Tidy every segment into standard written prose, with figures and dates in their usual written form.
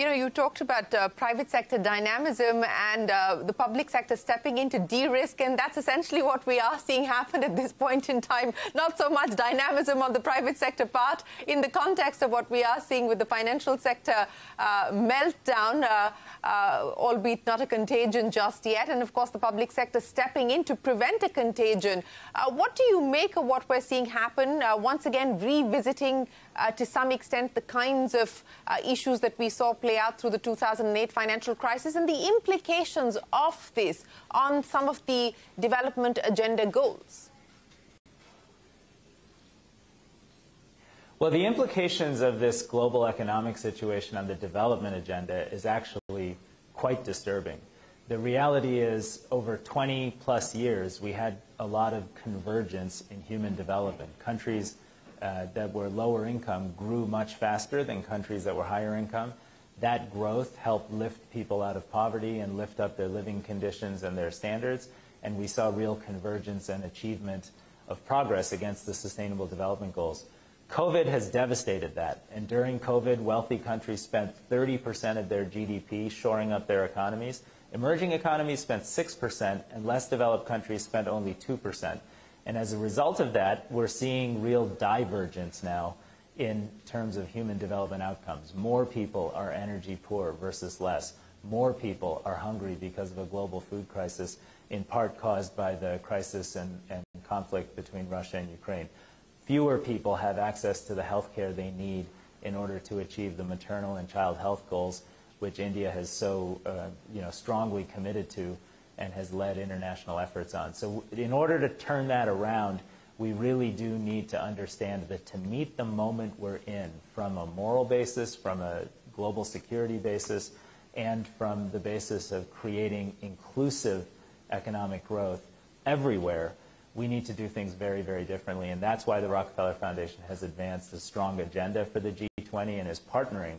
You know, you talked about private sector dynamism and the public sector stepping in to de-risk, and that's essentially what we are seeing happen at this point in time. Not so much dynamism on the private sector part in the context of what we are seeing with the financial sector meltdown, albeit not a contagion just yet, and of course the public sector stepping in to prevent a contagion. What do you make of what we're seeing happen, once again revisiting to some extent the kinds of issues that we saw play out through the 2008 financial crisis and the implications of this on some of the development agenda goals? Well, the implications of this global economic situation on the development agenda is actually quite disturbing. The reality is, over 20 plus years, we had a lot of convergence in human development. Countries that were lower income grew much faster than countries that were higher income. That growth helped lift people out of poverty and lift up their living conditions and their standards. And we saw real convergence and achievement of progress against the Sustainable Development Goals. COVID has devastated that. And during COVID, wealthy countries spent 30% of their GDP shoring up their economies. Emerging economies spent 6%, and less developed countries spent only 2%. And as a result of that, we're seeing real divergence now in terms of human development outcomes. More people are energy poor versus less. More people are hungry because of a global food crisis, in part caused by the crisis and conflict between Russia and Ukraine. Fewer people have access to the health care they need in order to achieve the maternal and child health goals, which India has so strongly committed to and has led international efforts on. So in order to turn that around, we really do need to understand that to meet the moment we're in, from a moral basis, from a global security basis, and from the basis of creating inclusive economic growth everywhere, we need to do things very, very differently. And that's why the Rockefeller Foundation has advanced a strong agenda for the G20 and is partnering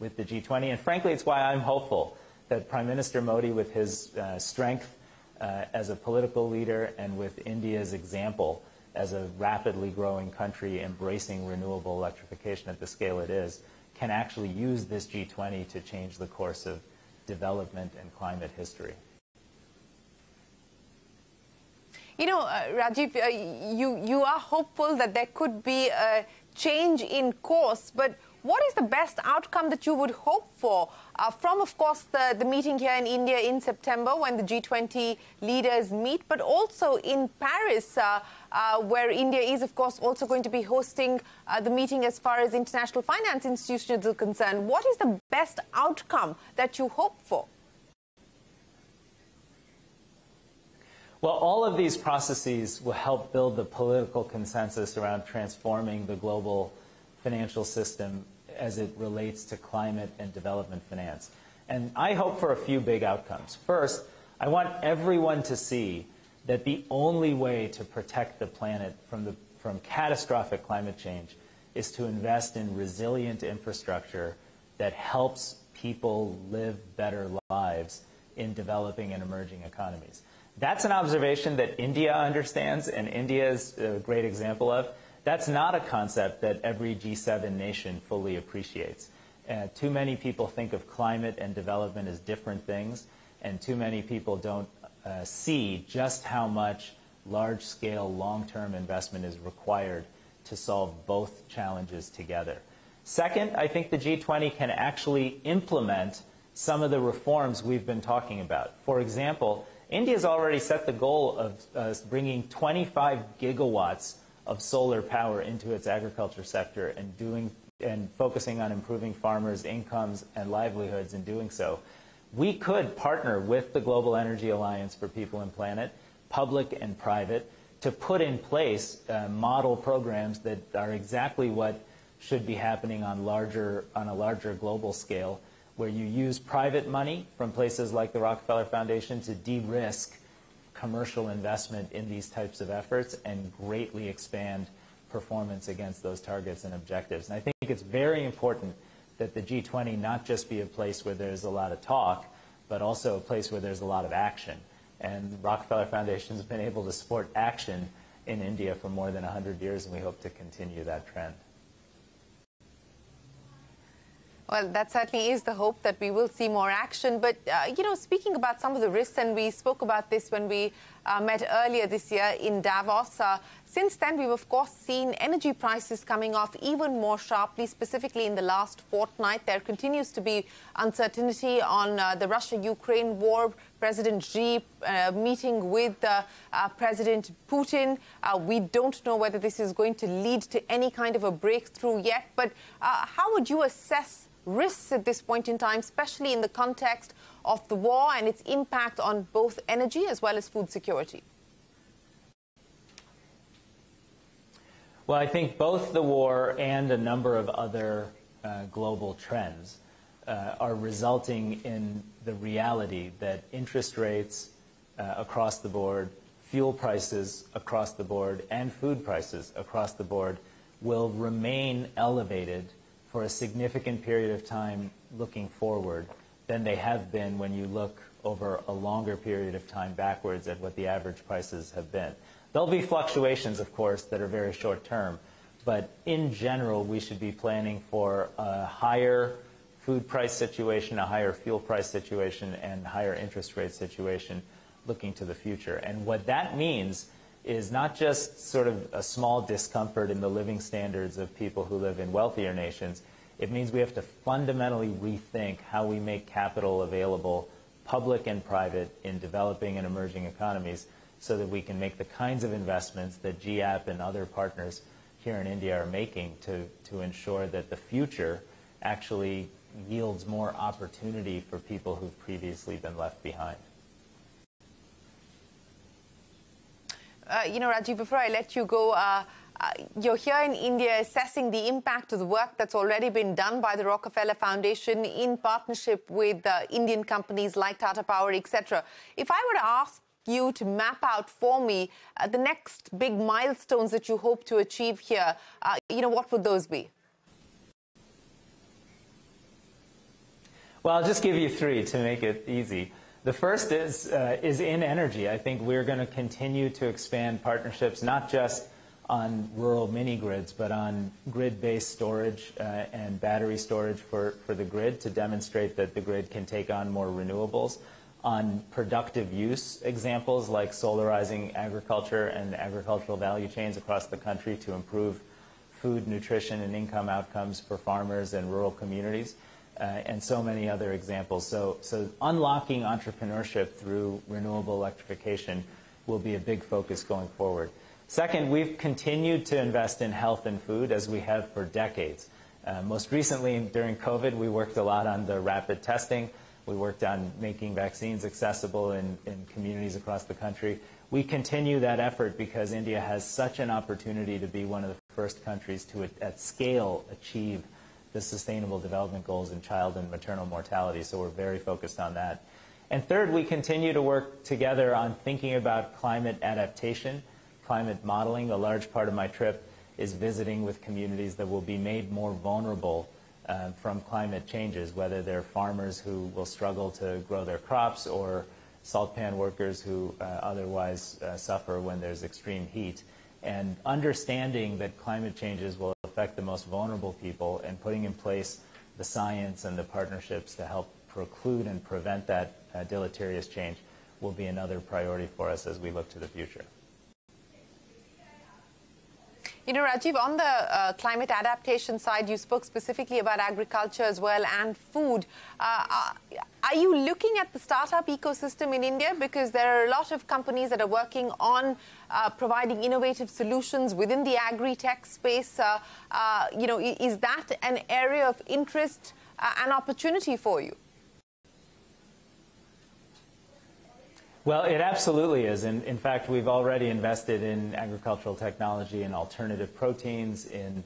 with the G20. And frankly, it's why I'm hopeful that Prime Minister Modi, with his strength as a political leader and with India's example as a rapidly growing country embracing renewable electrification at the scale it is, can actually use this G20 to change the course of development and climate history. You know, Rajiv, you are hopeful that there could be a change in course, but what is the best outcome that you would hope for from, of course, the meeting here in India in September when the G20 leaders meet, but also in Paris, where India is, of course, also going to be hosting the meeting as far as international finance institutions are concerned? What is the best outcome that you hope for? Well, all of these processes will help build the political consensus around transforming the global financial system as it relates to climate and development finance. And I hope for a few big outcomes. First, I want everyone to see that the only way to protect the planet from catastrophic climate change is to invest in resilient infrastructure that helps people live better lives in developing and emerging economies. That's an observation that India understands, and India is a great example of. That's not a concept that every G7 nation fully appreciates. Too many people think of climate and development as different things, and too many people don't see just how much large-scale, long-term investment is required to solve both challenges together. Second, I think the G20 can actually implement some of the reforms we've been talking about. For example, India's already set the goal of bringing 25 gigawatts of solar power into its agriculture sector and focusing on improving farmers' incomes and livelihoods in doing so. We could partner with the Global Energy Alliance for People and Planet, public and private, to put in place model programs that are exactly what should be happening on a larger global scale, where you use private money from places like the Rockefeller Foundation to de-risk commercial investment in these types of efforts and greatly expand performance against those targets and objectives. And I think it's very important that the G20 not just be a place where there's a lot of talk, but also a place where there's a lot of action. And the Rockefeller Foundation has been able to support action in India for more than 100 years, and we hope to continue that trend. Well, that certainly is the hope that we will see more action. But, you know, speaking about some of the risks, and we spoke about this when we met earlier this year in Davos. Since then, we've, of course, seen energy prices coming off even more sharply, specifically in the last fortnight. There continues to be uncertainty on the Russia-Ukraine war. President Xi meeting with President Putin. We don't know whether this is going to lead to any kind of a breakthrough yet. But how would you assess risks at this point in time, especially in the context of the war and its impact on both energy as well as food security? Well, I think both the war and a number of other global trends are resulting in the reality that interest rates across the board, fuel prices across the board, and food prices across the board will remain elevated for a significant period of time looking forward than they have been when you look over a longer period of time backwards at what the average prices have been. There'll be fluctuations, of course, that are very short term, but in general, we should be planning for a higher food price situation, a higher fuel price situation, and higher interest rate situation looking to the future. And what that means is not just sort of a small discomfort in the living standards of people who live in wealthier nations. It means we have to fundamentally rethink how we make capital available, public and private, in developing and emerging economies so that we can make the kinds of investments that GAIN and other partners here in India are making to ensure that the future actually yields more opportunity for people who've previously been left behind. You know, Rajiv, before I let you go, you're here in India assessing the impact of the work that's already been done by the Rockefeller Foundation in partnership with Indian companies like Tata Power, etc. If I were to ask you to map out for me the next big milestones that you hope to achieve here, you know, what would those be? Well, I'll just give you three to make it easy. The first is in energy. I think we're going to continue to expand partnerships, not just on rural mini-grids, but on grid-based storage and battery storage for the grid to demonstrate that the grid can take on more renewables, on productive use examples like solarizing agriculture and agricultural value chains across the country to improve food, nutrition, and income outcomes for farmers and rural communities. And so many other examples. So unlocking entrepreneurship through renewable electrification will be a big focus going forward. Second, we've continued to invest in health and food as we have for decades. Most recently, during COVID, we worked a lot on the rapid testing. We worked on making vaccines accessible in communities across the country. We continue that effort because India has such an opportunity to be one of the first countries to, at scale, achieve the Sustainable Development Goals in child and maternal mortality, so we're very focused on that. And third, we continue to work together on thinking about climate adaptation, climate modeling. A large part of my trip is visiting with communities that will be made more vulnerable from climate changes, whether they're farmers who will struggle to grow their crops or salt pan workers who otherwise suffer when there's extreme heat. And understanding that climate changes will affect the most vulnerable people and putting in place the science and the partnerships to help preclude and prevent that deleterious change will be another priority for us as we look to the future. You know, Rajiv, on the climate adaptation side, you spoke specifically about agriculture as well and food. Are you looking at the startup ecosystem in India? Because there are a lot of companies that are working on providing innovative solutions within the agri-tech space. You know, is that an area of interest and opportunity for you? Well, it absolutely is. And in fact, we've already invested in agricultural technology and alternative proteins in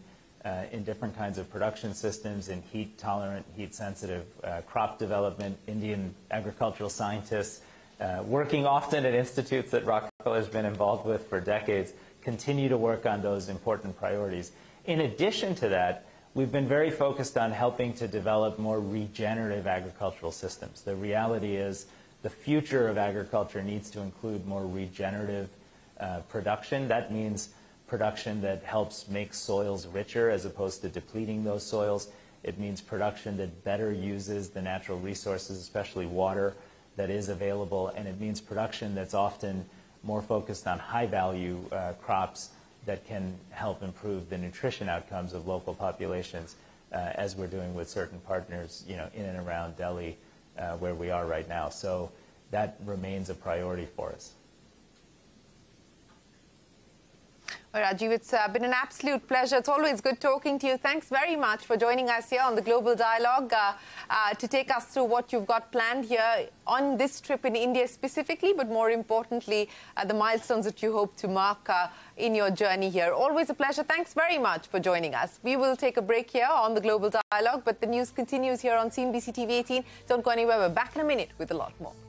different kinds of production systems, in heat-tolerant, heat-sensitive crop development. Indian agricultural scientists working often at institutes that Rockefeller's been involved with for decades continue to work on those important priorities. In addition to that, we've been very focused on helping to develop more regenerative agricultural systems. The reality is the future of agriculture needs to include more regenerative production. That means production that helps make soils richer as opposed to depleting those soils. It means production that better uses the natural resources, especially water, that is available. And it means production that's often more focused on high-value crops that can help improve the nutrition outcomes of local populations, as we're doing with certain partners, you know, in and around Delhi, where we are right now. So that remains a priority for us. Well, Rajiv, it's been an absolute pleasure. It's always good talking to you. Thanks very much for joining us here on the Global Dialogue to take us through what you've got planned here on this trip in India specifically, but more importantly, the milestones that you hope to mark in your journey here. Always a pleasure. Thanks very much for joining us. We will take a break here on the Global Dialogue, but the news continues here on CNBC-TV18. Don't go anywhere. We're back in a minute with a lot more.